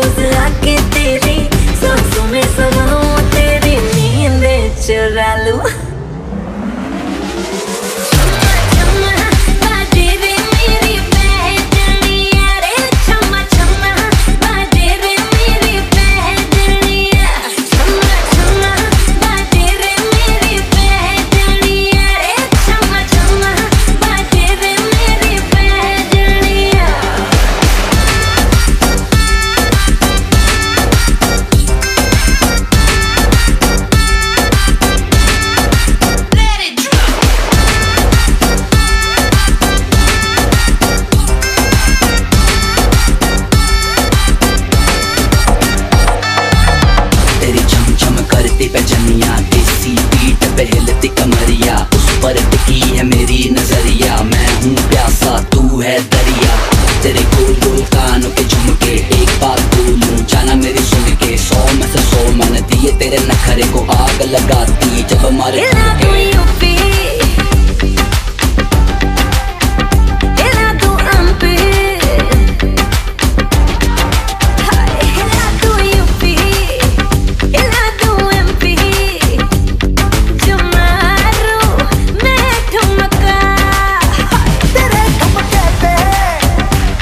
Cruz la que